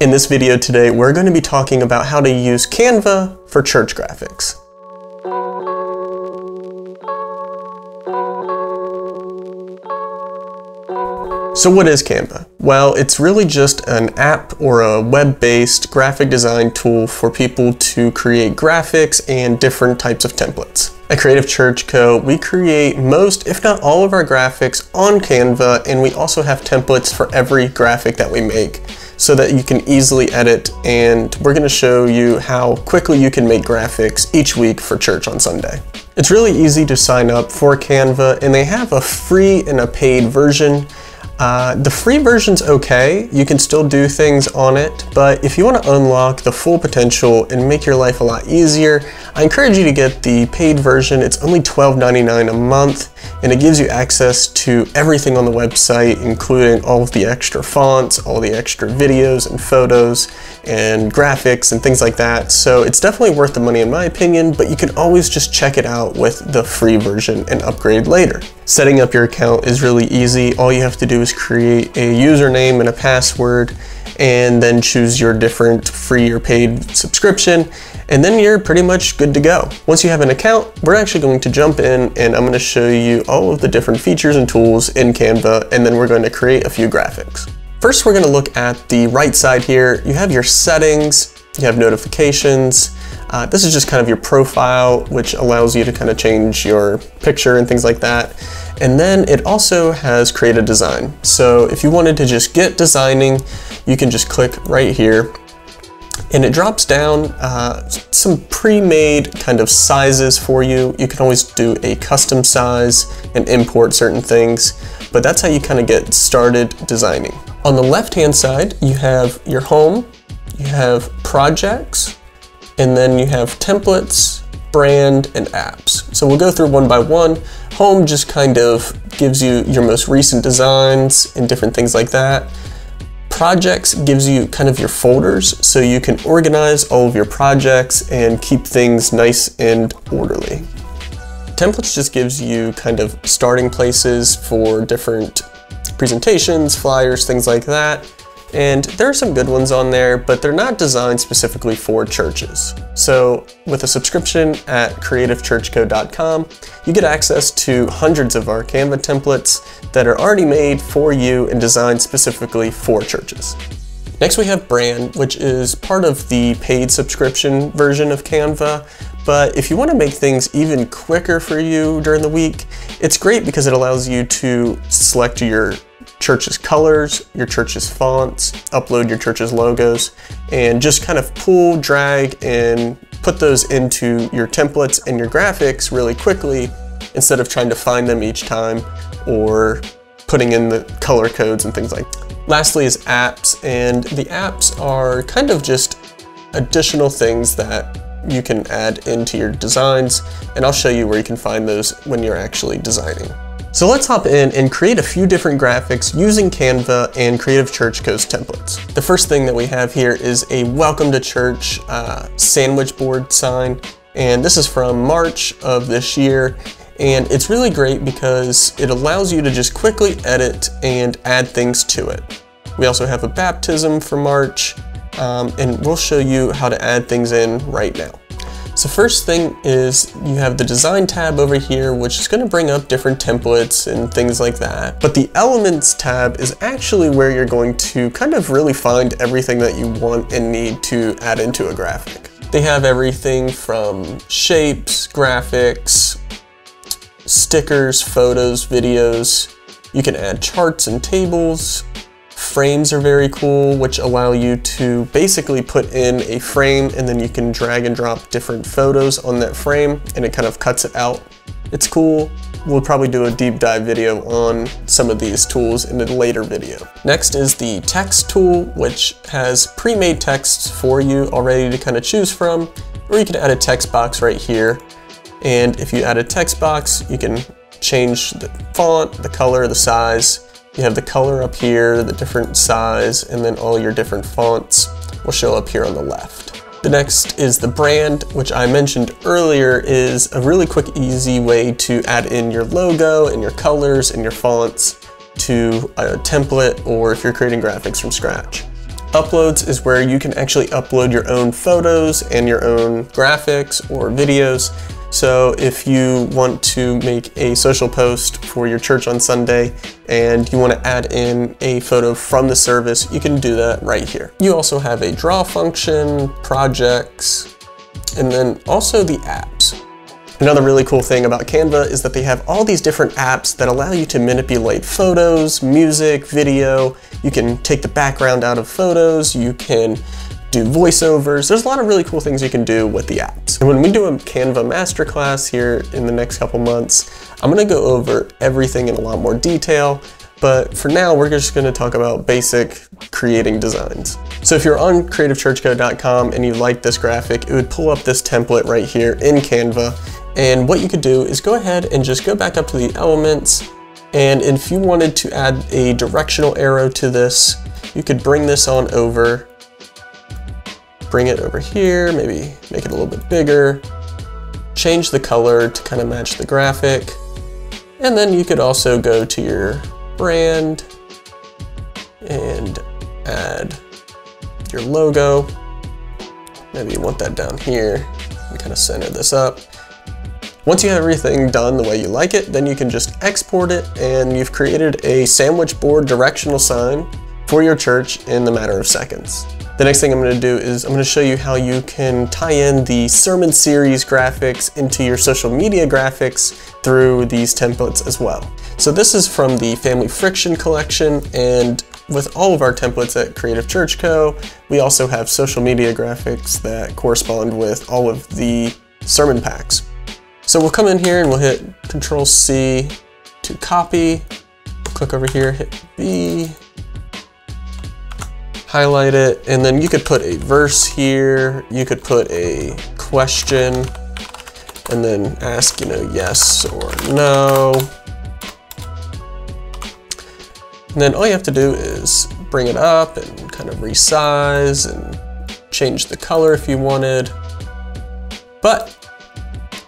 In this video today, we're going to be talking about how to use Canva for church graphics. So what is Canva? Well, it's really just an app or a web-based graphic design tool for people to create graphics and different types of templates. At Creative Church Co., we create most, if not all, of our graphics on Canva, and we also have templates for every graphic that we make so that you can easily edit, and we're going to show you how quickly you can make graphics each week for church on Sunday. It's really easy to sign up for Canva, and they have a free and a paid version. The free version's okay, you can still do things on it, but if you want to unlock the full potential and make your life a lot easier, I encourage you to get the paid version. It's only $12.99 a month, and it gives you access to everything on the website, including all of the extra fonts, all the extra videos and photos and graphics and things like that. So it's definitely worth the money in my opinion, but you can always just check it out with the free version and upgrade later. Setting up your account is really easy. All you have to do is create a username and a password, and then choose your different free or paid subscription, and then you're pretty much good to go. Once you have an account, we're actually going to jump in and I'm going to show you all of the different features and tools in Canva, and then we're going to create a few graphics. First, we're going to look at the right side here. You have your settings, you have notifications. This is just kind of your profile, which allows you to kind of change your picture and things like that. And then it also has create a design. So if you wanted to just get designing, you can just click right here, and it drops down some pre-made kind of sizes for you. You can always do a custom size and import certain things, but that's how you kind of get started designing. On the left-hand side, you have your home, you have projects, and then you have templates, brand, and apps. So we'll go through one by one. Home just kind of gives you your most recent designs and different things like that. Projects gives you kind of your folders, so you can organize all of your projects and keep things nice and orderly. Templates just gives you kind of starting places for different presentations, flyers, things like that. And there are some good ones on there, but they're not designed specifically for churches. So with a subscription at creativechurchco.com, you get access to hundreds of our Canva templates that are already made for you and designed specifically for churches. Next, we have brand, which is part of the paid subscription version of Canva. But if you want to make things even quicker for you during the week, it's great because it allows you to select your church's colors, your church's fonts, upload your church's logos, and just kind of pull, drag, and put those into your templates and your graphics really quickly instead of trying to find them each time or putting in the color codes and things like that. Lastly is apps, and the apps are kind of just additional things that you can add into your designs, and I'll show you where you can find those when you're actually designing. So let's hop in and create a few different graphics using Canva and Creative Church Co.'s templates. The first thing that we have here is a Welcome to Church sandwich board sign, and this is from March of this year, and it's really great because it allows you to just quickly edit and add things to it. We also have a baptism for March, and we'll show you how to add things in right now. So first thing is you have the design tab over here, which is going to bring up different templates and things like that. But the elements tab is actually where you're going to kind of really find everything that you want and need to add into a graphic. They have everything from shapes, graphics, stickers, photos, videos. You can add charts and tables. Frames are very cool, which allow you to basically put in a frame, and then you can drag and drop different photos on that frame, and it kind of cuts it out. It's cool. We'll probably do a deep dive video on some of these tools in a later video. Next is the text tool, which has pre-made texts for you already to kind of choose from, or you can add a text box right here. And if you add a text box, you can change the font, the color, the size. You have the color up here, the different size, and then all your different fonts will show up here on the left. The next is the brand, which I mentioned earlier is a really quick, easy way to add in your logo and your colors and your fonts to a template, or if you're creating graphics from scratch. Uploads is where you can actually upload your own photos and your own graphics or videos. So if you want to make a social post for your church on Sunday and you want to add in a photo from the service, you can do that right here. You also have a draw function, projects, and then also the apps. Another really cool thing about Canva is that they have all these different apps that allow you to manipulate photos, music, video. You can take the background out of photos. You can do voiceovers. There's a lot of really cool things you can do with the apps. And when we do a Canva masterclass here in the next couple months, I'm gonna go over everything in a lot more detail. But for now, we're just gonna talk about basic creating designs. So if you're on creativechurchco.com and you like this graphic, it would pull up this template right here in Canva. And what you could do is go ahead and just go back up to the elements. And if you wanted to add a directional arrow to this, you could bring this on over, bring it over here, maybe make it a little bit bigger, change the color to kind of match the graphic. And then you could also go to your brand and add your logo. Maybe you want that down here and kind of center this up. Once you have everything done the way you like it, then you can just export it, and you've created a sandwich board directional sign for your church in the matter of seconds. The next thing I'm going to do is I'm going to show you how you can tie in the sermon series graphics into your social media graphics through these templates as well. So this is from the Family Friction collection, and with all of our templates at Creative Church Co., we also have social media graphics that correspond with all of the sermon packs. So we'll come in here and we'll hit Control C to copy, click over here, hit B, highlight it, and then you could put a verse here, you could put a question, and then ask, you know, yes or no. And then all you have to do is bring it up and kind of resize and change the color if you wanted. But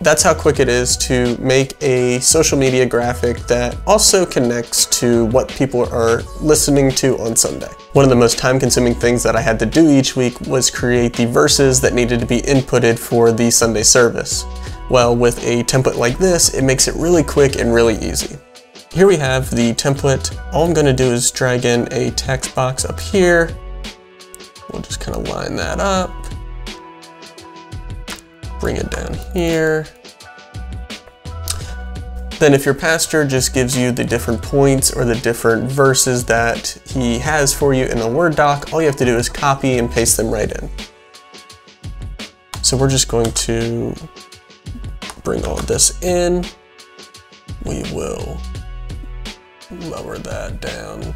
that's how quick it is to make a social media graphic that also connects to what people are listening to on Sunday. One of the most time-consuming things that I had to do each week was create the verses that needed to be inputted for the Sunday service. Well, with a template like this, it makes it really quick and really easy. Here we have the template. All I'm gonna do is drag in a text box up here. We'll just kind of line that up. Bring it down here. Then if your pastor just gives you the different points or the different verses that he has for you in a Word doc, all you have to do is copy and paste them right in. So we're just going to bring all of this in. We will lower that down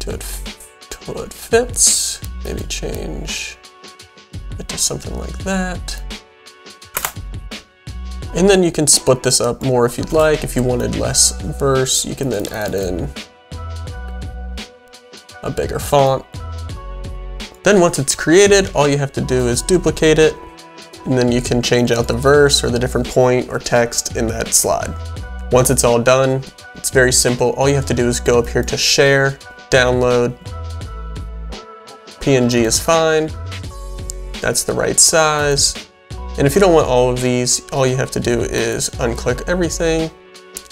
till it fits. Maybe change it to something like that. And then you can split this up more if you'd like. If you wanted less verse, you can then add in a bigger font. Then once it's created, all you have to do is duplicate it, and then you can change out the verse or the different point or text in that slide. Once it's all done, it's very simple. All you have to do is go up here to share, download, PNG is fine. That's the right size. And if you don't want all of these, all you have to do is unclick everything,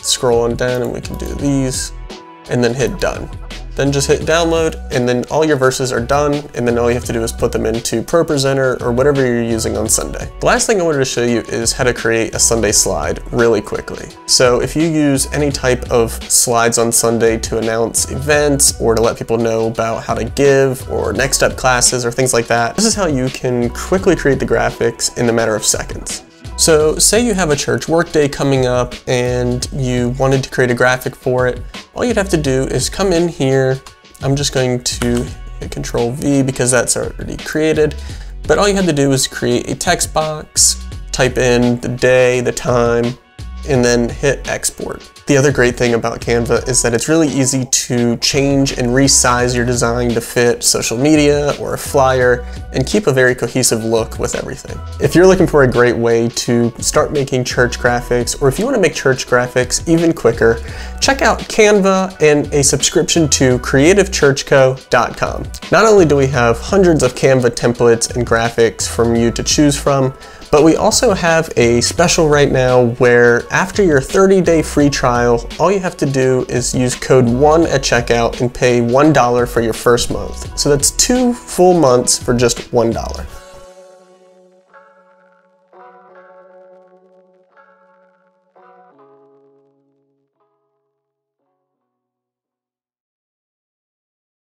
scroll on down, and we can do these, and then hit done. Then just hit download, and then all your verses are done, and then all you have to do is put them into ProPresenter or whatever you're using on Sunday. The last thing I wanted to show you is how to create a Sunday slide really quickly. So if you use any type of slides on Sunday to announce events or to let people know about how to give or next step classes or things like that, this is how you can quickly create the graphics in a matter of seconds. So say you have a church workday coming up and you wanted to create a graphic for it. All you'd have to do is come in here. I'm just going to hit Control V because that's already created. But all you had to do is create a text box, type in the day, the time, and then hit export. The other great thing about Canva is that it's really easy to change and resize your design to fit social media or a flyer and keep a very cohesive look with everything. If you're looking for a great way to start making church graphics, or if you want to make church graphics even quicker, check out Canva and a subscription to creativechurchco.com. Not only do we have hundreds of Canva templates and graphics from you to choose from, but we also have a special right now where after your 30-day free trial, all you have to do is use code 1 at checkout and pay $1 for your first month. So that's 2 full months for just $1.